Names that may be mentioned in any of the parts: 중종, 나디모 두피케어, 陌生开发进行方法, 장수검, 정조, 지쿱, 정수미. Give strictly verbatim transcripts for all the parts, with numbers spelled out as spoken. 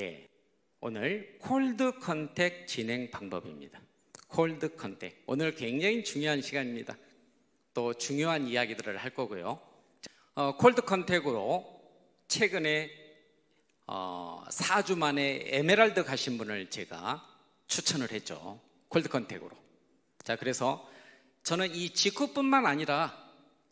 네, 오늘 콜드 컨택 진행 방법입니다. 콜드 컨택, 오늘 굉장히 중요한 시간입니다. 또 중요한 이야기들을 할 거고요. 어, 콜드 컨택으로 최근에 어, 사 주 만에 에메랄드 가신 분을 제가 추천을 했죠. 콜드 컨택으로. 자, 그래서 저는 이 직후뿐만 아니라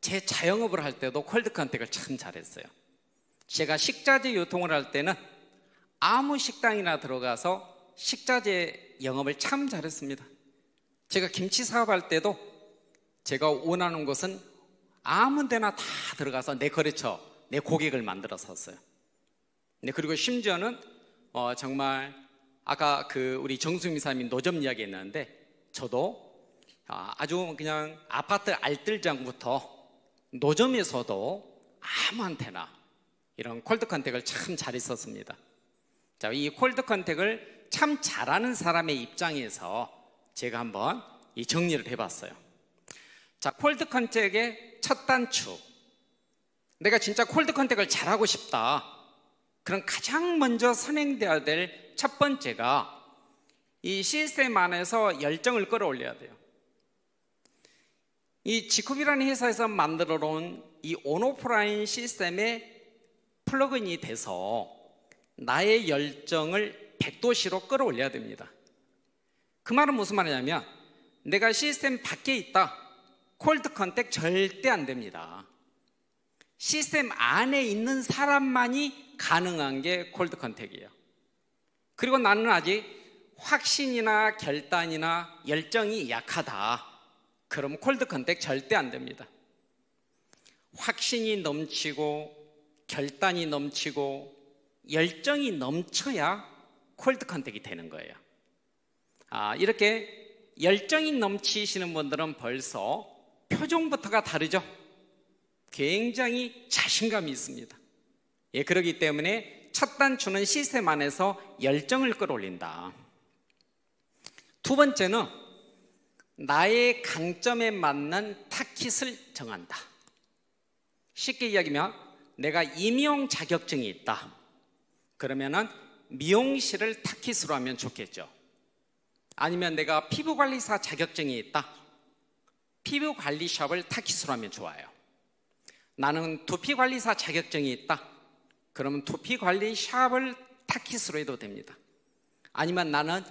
제 자영업을 할 때도 콜드 컨택을 참 잘했어요. 제가 식자재 유통을 할 때는 아무 식당이나 들어가서 식자재 영업을 참 잘했습니다. 제가 김치 사업할 때도 제가 원하는 곳은 아무 데나 다 들어가서 내 거래처, 내 고객을 만들었었어요. 네, 그리고 심지어는 어, 정말 아까 그 우리 정수미 사님이 노점 이야기 했는데, 저도 아주 그냥 아파트 알뜰장부터 노점에서도 아무한테나 이런 콜드 컨택을 참 잘했었습니다. 자, 이 콜드 컨택을 참 잘하는 사람의 입장에서 제가 한번 이 정리를 해봤어요. 자, 콜드 컨택의 첫 단추. 내가 진짜 콜드 컨택을 잘하고 싶다. 그럼 가장 먼저 선행되어야 될 첫 번째가 이 시스템 안에서 열정을 끌어올려야 돼요. 이 지쿱이라는 회사에서 만들어 놓은 이 온오프라인 시스템에 플러그인이 돼서 나의 열정을 백도시로 끌어올려야 됩니다. 그 말은 무슨 말이냐면, 내가 시스템 밖에 있다, 콜드 컨택 절대 안 됩니다. 시스템 안에 있는 사람만이 가능한 게 콜드 컨택이에요. 그리고 나는 아직 확신이나 결단이나 열정이 약하다, 그럼 콜드 컨택 절대 안 됩니다. 확신이 넘치고 결단이 넘치고 열정이 넘쳐야 콜드 컨택이 되는 거예요. 아, 이렇게 열정이 넘치시는 분들은 벌써 표정부터가 다르죠. 굉장히 자신감이 있습니다. 예, 그렇기 때문에 첫 단추는 시스템 안에서 열정을 끌어올린다. 두 번째는 나의 강점에 맞는 타깃을 정한다. 쉽게 이야기하면 내가 임용 자격증이 있다, 그러면은 미용실을 타깃으로 하면 좋겠죠. 아니면 내가 피부관리사 자격증이 있다, 피부관리샵을 타깃으로 하면 좋아요. 나는 두피관리사 자격증이 있다, 그러면 두피관리샵을 타깃으로 해도 됩니다. 아니면 나는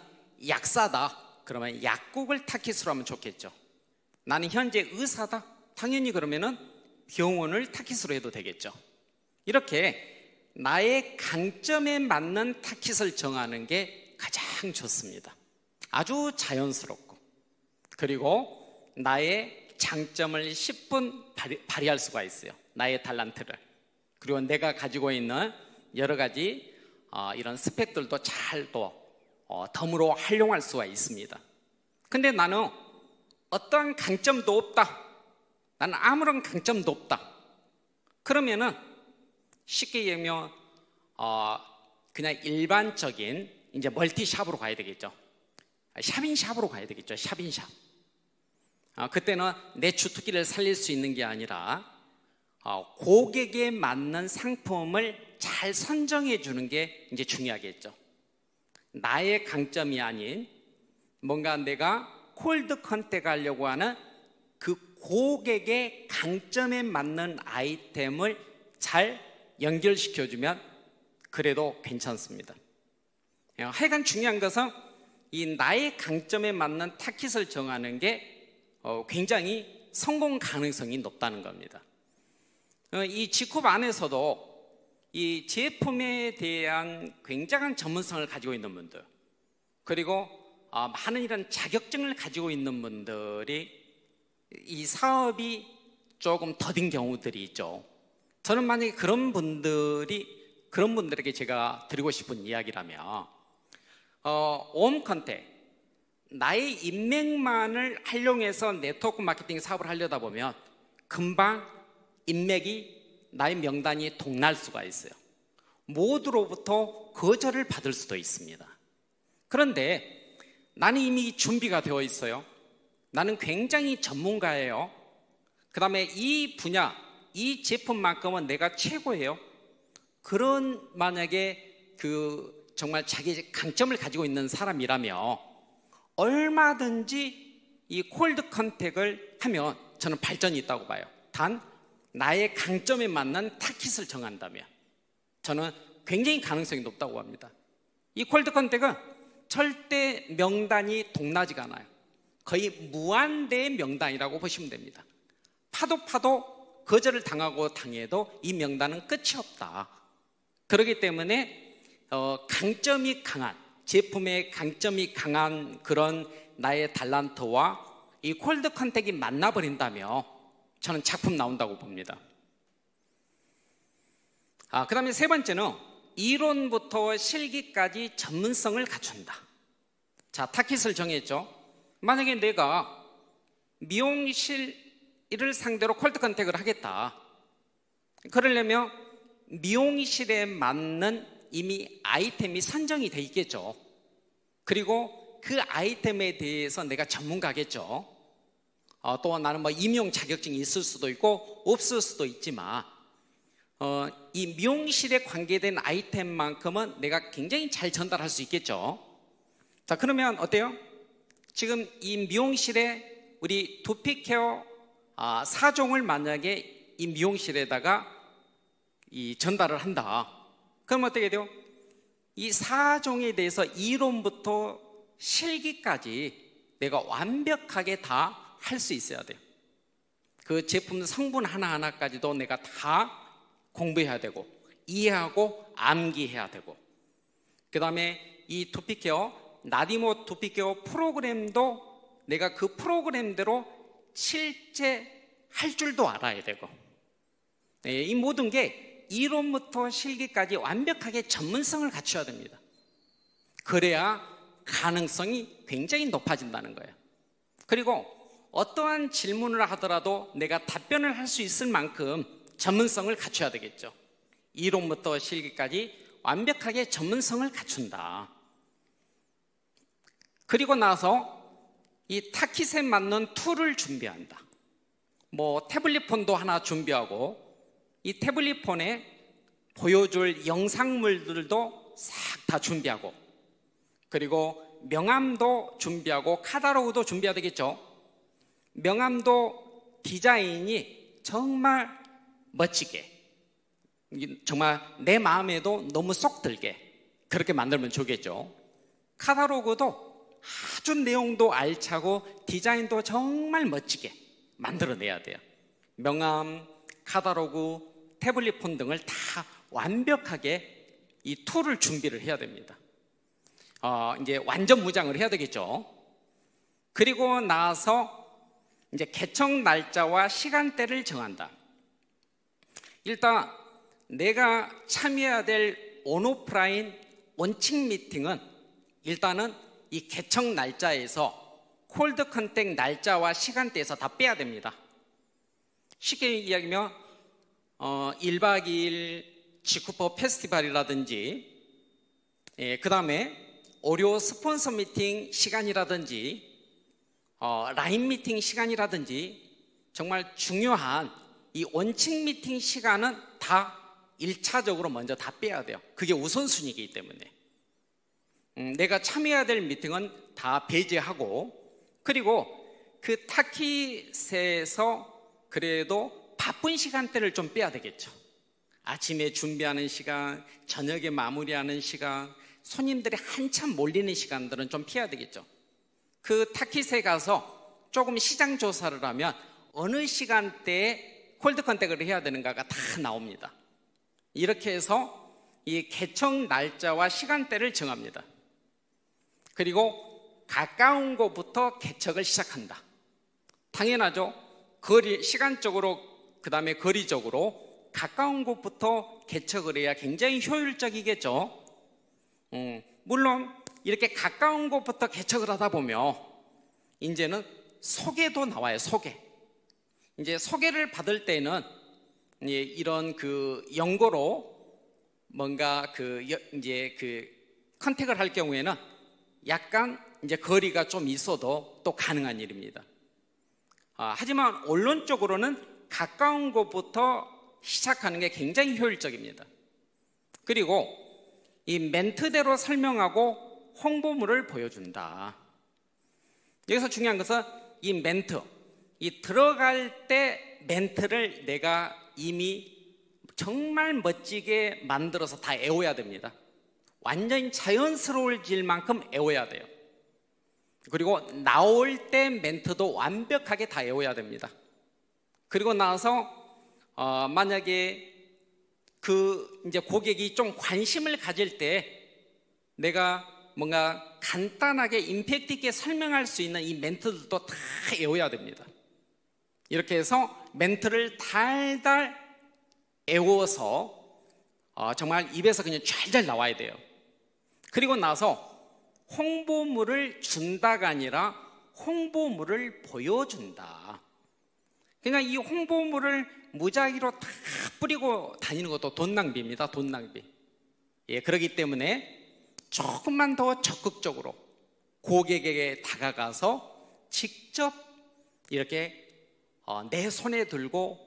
약사다, 그러면 약국을 타깃으로 하면 좋겠죠. 나는 현재 의사다, 당연히 그러면은 병원을 타깃으로 해도 되겠죠. 이렇게 나의 강점에 맞는 타깃을 정하는 게 가장 좋습니다. 아주 자연스럽고, 그리고 나의 장점을 십분 발휘, 발휘할 수가 있어요. 나의 달란트를. 그리고 내가 가지고 있는 여러 가지 어, 이런 스펙들도 잘 또 어, 덤으로 활용할 수가 있습니다. 근데 나는 어떠한 강점도 없다, 나는 아무런 강점도 없다, 그러면은 쉽게 얘기하면 어, 그냥 일반적인 이제 멀티샵으로 가야 되겠죠. 샵인샵으로 가야 되겠죠. 샵인샵. 어, 그때는 내 주특기를 살릴 수 있는 게 아니라 어, 고객에 맞는 상품을 잘 선정해 주는 게 이제 중요하겠죠. 나의 강점이 아닌 뭔가 내가 콜드 컨택하려고 하는 그 고객의 강점에 맞는 아이템을 잘 연결시켜주면 그래도 괜찮습니다. 하여간 중요한 것은 이 나의 강점에 맞는 타깃을 정하는 게 굉장히 성공 가능성이 높다는 겁니다. 이 지쿱 안에서도 이 제품에 대한 굉장한 전문성을 가지고 있는 분들, 그리고 많은 이런 자격증을 가지고 있는 분들이 이 사업이 조금 더딘 경우들이 있죠. 저는 만약에 그런 분들이, 그런 분들에게 제가 드리고 싶은 이야기라면, 어, 옴 컨택, 나의 인맥만을 활용해서 네트워크 마케팅 사업을 하려다 보면 금방 인맥이, 나의 명단이 동날 수가 있어요. 모두로부터 거절을 받을 수도 있습니다. 그런데 나는 이미 준비가 되어 있어요. 나는 굉장히 전문가예요. 그 다음에 이 분야, 이 제품만큼은 내가 최고예요. 그런 만약에 그 정말 자기 강점을 가지고 있는 사람이라며 얼마든지 이 콜드 컨택을 하면 저는 발전이 있다고 봐요. 단 나의 강점에 맞는 타깃을 정한다면 저는 굉장히 가능성이 높다고 합니다. 이 콜드 컨택은 절대 명단이 동나지가 않아요. 거의 무한대의 명단이라고 보시면 됩니다. 파도 파도 거절을 당하고 당해도 이 명단은 끝이 없다. 그렇기 때문에 어, 강점이 강한, 제품의 강점이 강한 그런 나의 달란트와 이 콜드 컨택이 만나버린다며 저는 작품 나온다고 봅니다. 아, 그 다음에 세 번째는 이론부터 실기까지 전문성을 갖춘다. 자, 타깃을 정했죠. 만약에 내가 미용실을 상대로 콜드 컨택을 하겠다. 그러려면 미용실에 맞는 이미 아이템이 선정이 돼 있겠죠. 그리고 그 아이템에 대해서 내가 전문가겠죠. 어, 또 나는 뭐 임용 자격증이 있을 수도 있고 없을 수도 있지만 어, 이 미용실에 관계된 아이템만큼은 내가 굉장히 잘 전달할 수 있겠죠. 자, 그러면 어때요? 지금 이 미용실에 우리 두피 케어 아, 사 종을 만약에 이 미용실에다가 이 전달을 한다. 그럼 어떻게 돼요? 이 사 종에 대해서 이론부터 실기까지 내가 완벽하게 다 할 수 있어야 돼요. 그 제품 성분 하나하나까지도 내가 다 공부해야 되고 이해하고 암기해야 되고 그 다음에 이 두피 케어, 나디모 두피 케어 프로그램도 내가 그 프로그램대로 실제 할 줄도 알아야 되고 네, 이 모든 게 이론부터 실기까지 완벽하게 전문성을 갖춰야 됩니다. 그래야 가능성이 굉장히 높아진다는 거예요. 그리고 어떠한 질문을 하더라도 내가 답변을 할 수 있을 만큼 전문성을 갖춰야 되겠죠. 이론부터 실기까지 완벽하게 전문성을 갖춘다. 그리고 나서 이 타깃에 맞는 툴을 준비한다. 뭐 태블릿 폰도 하나 준비하고 이 태블릿 폰에 보여줄 영상물들도 싹 다 준비하고 그리고 명함도 준비하고 카탈로그도 준비해야 되겠죠. 명함도 디자인이 정말 멋지게 정말 내 마음에도 너무 쏙 들게 그렇게 만들면 좋겠죠. 카탈로그도 아주 내용도 알차고 디자인도 정말 멋지게 만들어내야 돼요. 명함, 카탈로그, 태블릿 폰 등을 다 완벽하게 이 툴을 준비를 해야 됩니다. 어, 이제 완전 무장을 해야 되겠죠. 그리고 나서 이제 개청 날짜와 시간대를 정한다. 일단 내가 참여해야 될 온오프라인 원칙 미팅은 일단은 이 개청 날짜에서 콜드 컨택 날짜와 시간대에서 다 빼야 됩니다. 쉽게 이야기하면 어, 일 박 이 일 지쿠퍼 페스티벌이라든지 예, 그 다음에 오디오 스폰서 미팅 시간이라든지 어, 라인 미팅 시간이라든지 정말 중요한 이 원칙 미팅 시간은 다 일 차적으로 먼저 다 빼야 돼요. 그게 우선순위이기 때문에 음, 내가 참여해야 될 미팅은 다 배제하고 그리고 그 타깃에서 그래도 바쁜 시간대를 좀 빼야 되겠죠. 아침에 준비하는 시간, 저녁에 마무리하는 시간, 손님들이 한참 몰리는 시간들은 좀 피해야 되겠죠. 그 타깃에 가서 조금 시장 조사를 하면 어느 시간대에 콜드 컨택을 해야 되는가가 다 나옵니다. 이렇게 해서 이 개청 날짜와 시간대를 정합니다. 그리고 가까운 곳부터 개척을 시작한다. 당연하죠. 거리, 시간적으로 그 다음에 거리적으로 가까운 곳부터 개척을 해야 굉장히 효율적이겠죠. 음, 물론 이렇게 가까운 곳부터 개척을 하다 보면 이제는 소개도 나와요. 소개 이제 소개를 받을 때는 이제 이런 그 연고로 뭔가 그 이제 그 컨택을 할 경우에는 약간 이제 거리가 좀 있어도 또 가능한 일입니다. 아, 하지만 원론적으로는 가까운 곳부터 시작하는 게 굉장히 효율적입니다. 그리고 이 멘트대로 설명하고 홍보물을 보여준다. 여기서 중요한 것은 이 멘트, 이 들어갈 때 멘트를 내가 이미 정말 멋지게 만들어서 다 외워야 됩니다. 완전히 자연스러워질 만큼 외워야 돼요. 그리고 나올 때 멘트도 완벽하게 다 외워야 됩니다. 그리고 나서 어, 만약에 그 이제 고객이 좀 관심을 가질 때 내가 뭔가 간단하게 임팩트 있게 설명할 수 있는 이 멘트들도 다 외워야 됩니다. 이렇게 해서 멘트를 달달 외워서 어, 정말 입에서 그냥 잘잘 나와야 돼요. 그리고 나서 홍보물을 준다가 아니라 홍보물을 보여준다. 그러니까 이 홍보물을 무작위로 다 뿌리고 다니는 것도 돈 낭비입니다. 돈 낭비. 예, 그렇기 때문에 조금만 더 적극적으로 고객에게 다가가서 직접 이렇게 어, 내 손에 들고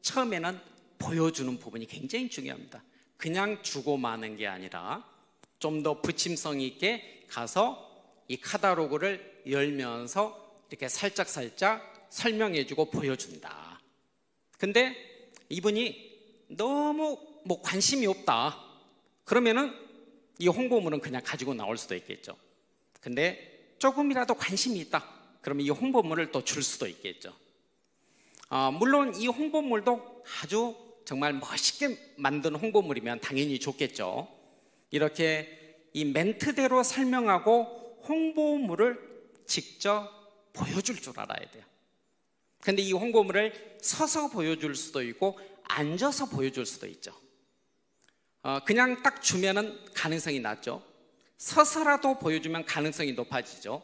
처음에는 보여주는 부분이 굉장히 중요합니다. 그냥 주고 마는 게 아니라 좀 더 부침성 있게 가서 이 카탈로그를 열면서 이렇게 살짝살짝 설명해주고 보여준다. 근데 이분이 너무 뭐 관심이 없다 그러면은 이 홍보물은 그냥 가지고 나올 수도 있겠죠. 근데 조금이라도 관심이 있다 그러면 이 홍보물을 또 줄 수도 있겠죠. 어, 물론 이 홍보물도 아주 정말 멋있게 만든 홍보물이면 당연히 좋겠죠. 이렇게 이 멘트대로 설명하고 홍보물을 직접 보여줄 줄 알아야 돼요. 근데 이 홍보물을 서서 보여줄 수도 있고 앉아서 보여줄 수도 있죠. 어, 그냥 딱 주면은 가능성이 낮죠. 서서라도 보여주면 가능성이 높아지죠.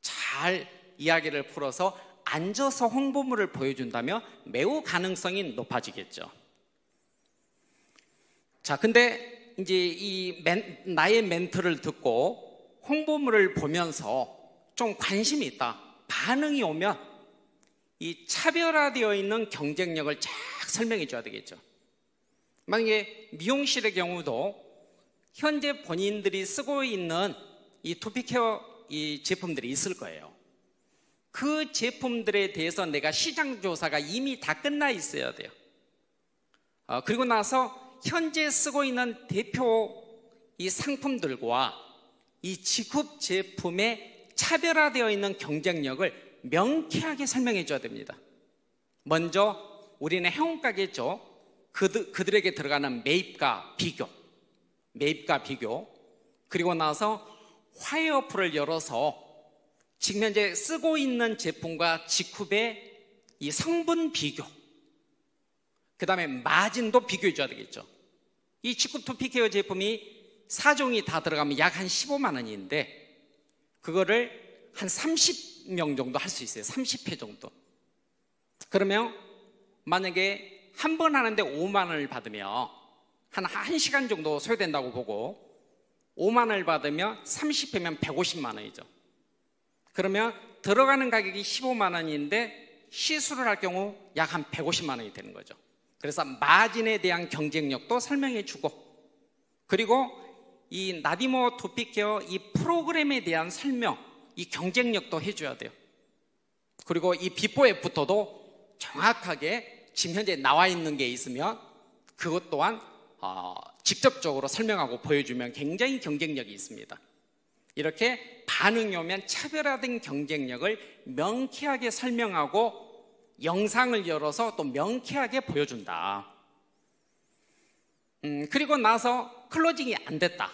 잘 이야기를 풀어서 앉아서 홍보물을 보여준다면 매우 가능성이 높아지겠죠. 자, 근데 이제 이 멘, 나의 멘트를 듣고 홍보물을 보면서 좀 관심이 있다, 반응이 오면 이 차별화되어 있는 경쟁력을 쫙 설명해 줘야 되겠죠. 만약에 미용실의 경우도 현재 본인들이 쓰고 있는 이 두피케어 이 제품들이 있을 거예요. 그 제품들에 대해서 내가 시장조사가 이미 다 끝나 있어야 돼요. 어, 그리고 나서 현재 쓰고 있는 대표 이 상품들과 이 직급 제품의 차별화되어 있는 경쟁력을 명쾌하게 설명해 줘야 됩니다. 먼저 우리는 해운가겠죠. 그드, 그들에게 들어가는 매입과 비교, 매입과 비교 그리고 나서 화해어플을 열어서 지금 현재 쓰고 있는 제품과 직급의 이 성분 비교, 그 다음에 마진도 비교해 줘야 되겠죠. 이 직급 두피케어 제품이 사 종이 다 들어가면 약 한 십오만 원인데 그거를 한 삼십 명 정도 할 수 있어요. 삼십 회 정도. 그러면 만약에 한 번 하는데 오만 원을 받으면 한 한 시간 정도 소요된다고 보고 오만 원을 받으면 삼십 회면 백오십만 원이죠. 그러면 들어가는 가격이 십오만 원인데 시술을 할 경우 약 한 백오십만 원이 되는 거죠. 그래서 마진에 대한 경쟁력도 설명해 주고 그리고 이 나디모 두피케어 이 프로그램에 대한 설명, 이 경쟁력도 해줘야 돼요. 그리고 이 비포 애프터도 정확하게 지금 현재 나와 있는 게 있으면 그것 또한 어, 직접적으로 설명하고 보여주면 굉장히 경쟁력이 있습니다. 이렇게 반응이 오면 차별화된 경쟁력을 명쾌하게 설명하고 영상을 열어서 또 명쾌하게 보여준다. 음, 그리고 나서 클로징이 안 됐다.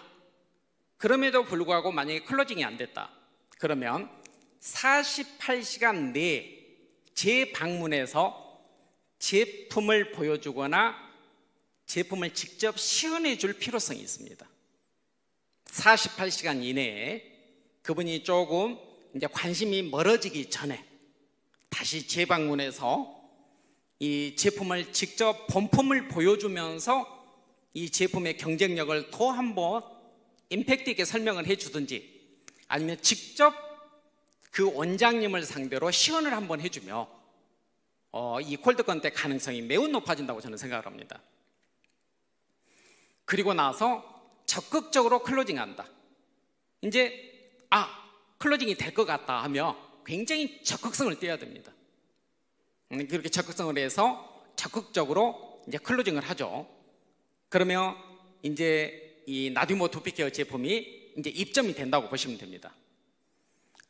그럼에도 불구하고 만약에 클로징이 안 됐다. 그러면 사십팔 시간 내에 재방문해서 제품을 보여주거나 제품을 직접 시연해 줄 필요성이 있습니다. 사십팔 시간 이내에 그분이 조금 이제 관심이 멀어지기 전에 다시 재방문해서 이 제품을 직접 본품을 보여주면서 이 제품의 경쟁력을 또 한번 임팩트 있게 설명을 해주든지 아니면 직접 그 원장님을 상대로 시연을 한번 해주며 어, 이 콜드컨택 가능성이 매우 높아진다고 저는 생각을 합니다. 그리고 나서 적극적으로 클로징한다. 이제 아, 클로징이 될 것 같다 하며 굉장히 적극성을 띄어야 됩니다. 그렇게 적극성을 해서 적극적으로 이제 클로징을 하죠. 그러면 이제 이 나듀모 두피케어 제품이 이제 입점이 된다고 보시면 됩니다.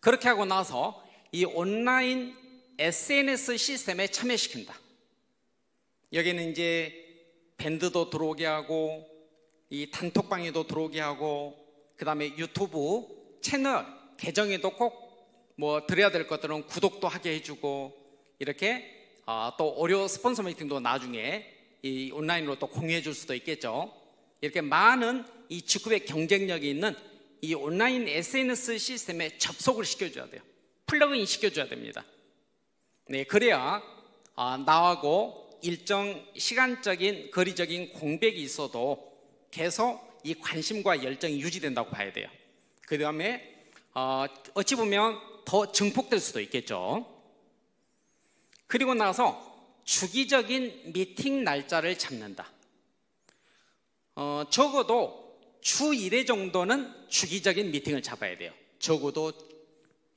그렇게 하고 나서 이 온라인 에스엔에스 시스템에 참여시킨다. 여기는 이제 밴드도 들어오게 하고 이 단톡방에도 들어오게 하고 그 다음에 유튜브 채널 계정에도 꼭 뭐 드려야 될 것들은 구독도 하게 해주고 이렇게 아, 또 오디오 스폰서 미팅도 나중에 이 온라인으로 또 공유해 줄 수도 있겠죠. 이렇게 많은 이 직급의 경쟁력이 있는 이 온라인 에스엔에스 시스템에 접속을 시켜줘야 돼요. 플러그인 시켜줘야 됩니다. 네, 그래야 아, 나하고 일정 시간적인 거리적인 공백이 있어도 계속 이 관심과 열정이 유지된다고 봐야 돼요. 그 다음에 어, 어찌 보면 더 증폭될 수도 있겠죠. 그리고 나서 주기적인 미팅 날짜를 잡는다. 어, 적어도 주 일 회 정도는 주기적인 미팅을 잡아야 돼요. 적어도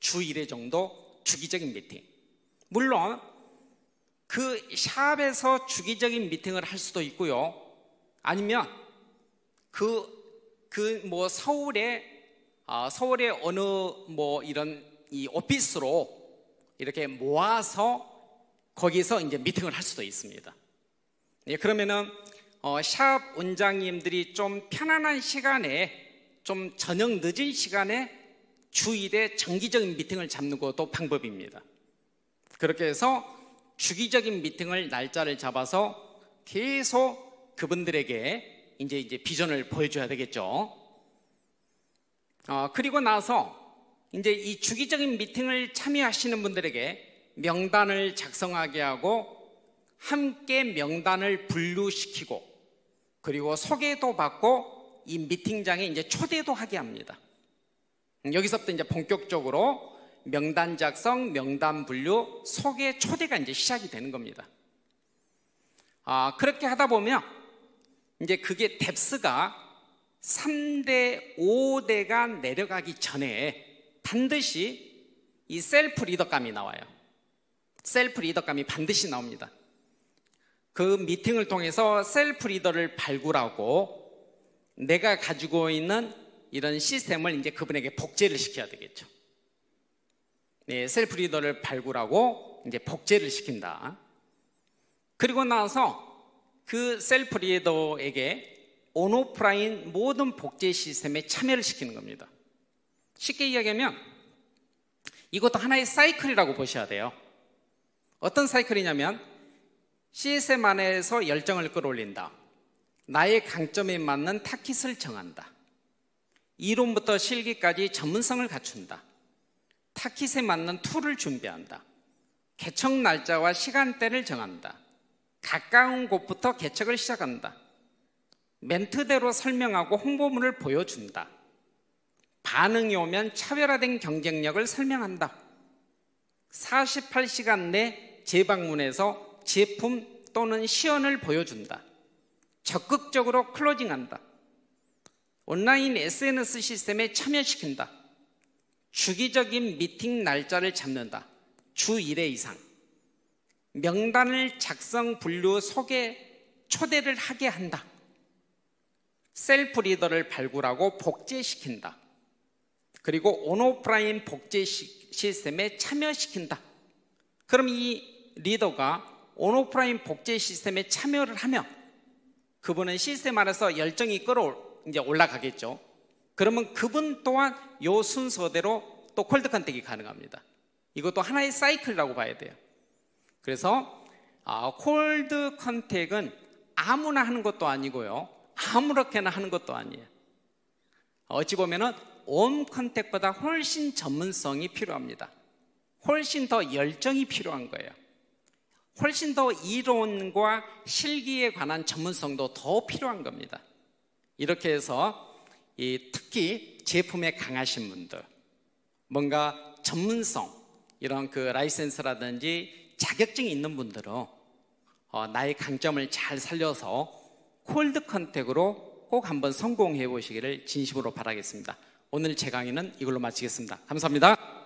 주 일 회 정도 주기적인 미팅. 물론 그 샵에서 주기적인 미팅을 할 수도 있고요. 아니면 그 그 뭐 서울에 아 서울의 어느 뭐 이런 이 오피스로 이렇게 모아서 거기서 이제 미팅을 할 수도 있습니다. 예, 그러면은 어 샵 원장님들이 좀 편안한 시간에 좀 저녁 늦은 시간에 주일에 정기적인 미팅을 잡는 것도 방법입니다. 그렇게 해서 주기적인 미팅을 날짜를 잡아서 계속 그분들에게 이제 이제 비전을 보여줘야 되겠죠. 어, 그리고 나서 이제 이 주기적인 미팅을 참여하시는 분들에게 명단을 작성하게 하고 함께 명단을 분류시키고 그리고 소개도 받고 이 미팅장에 이제 초대도 하게 합니다. 여기서부터 이제 본격적으로 명단 작성, 명단 분류, 소개, 초대가 이제 시작이 되는 겁니다. 아, 그렇게 하다 보면 이제 그게 뎁스가 삼 대, 오 대가 내려가기 전에 반드시 이 셀프 리더감이 나와요. 셀프 리더감이 반드시 나옵니다. 그 미팅을 통해서 셀프 리더를 발굴하고 내가 가지고 있는 이런 시스템을 이제 그분에게 복제를 시켜야 되겠죠. 네, 셀프 리더를 발굴하고 이제 복제를 시킨다. 그리고 나서 그 셀프 리더에게 온 오프라인 모든 복제 시스템에 참여를 시키는 겁니다. 쉽게 이야기하면 이것도 하나의 사이클이라고 보셔야 돼요. 어떤 사이클이냐면 시스템 안에서 열정을 끌어올린다. 나의 강점에 맞는 타깃을 정한다. 이론부터 실기까지 전문성을 갖춘다. 타깃에 맞는 툴을 준비한다. 개척 날짜와 시간대를 정한다. 가까운 곳부터 개척을 시작한다. 멘트대로 설명하고 홍보물을 보여준다. 반응이 오면 차별화된 경쟁력을 설명한다. 사십팔 시간 내 재방문해서 제품 또는 시연을 보여준다. 적극적으로 클로징한다. 온라인 에스엔에스 시스템에 참여시킨다. 주기적인 미팅 날짜를 잡는다. 주 일 회 이상. 명단을 작성, 분류, 소개, 초대를 하게 한다. 셀프 리더를 발굴하고 복제시킨다. 그리고 온오프라인 복제 시스템에 참여시킨다. 그럼 이 리더가 온오프라인 복제 시스템에 참여를 하면 그분은 시스템 안에서 열정이 끌어 이제 올라가겠죠. 그러면 그분 또한 요 순서대로 또 콜드 컨택이 가능합니다. 이것도 하나의 사이클이라고 봐야 돼요. 그래서 아, 콜드 컨택은 아무나 하는 것도 아니고요. 아무렇게나 하는 것도 아니에요. 어찌 보면은 웜 컨택보다 훨씬 전문성이 필요합니다. 훨씬 더 열정이 필요한 거예요. 훨씬 더 이론과 실기에 관한 전문성도 더 필요한 겁니다. 이렇게 해서 이 특히 제품에 강하신 분들, 뭔가 전문성, 이런 그 라이센스라든지 자격증이 있는 분들은 어, 나의 강점을 잘 살려서 콜드 컨택으로 꼭 한번 성공해 보시기를 진심으로 바라겠습니다. 오늘 제 강의는 이걸로 마치겠습니다. 감사합니다.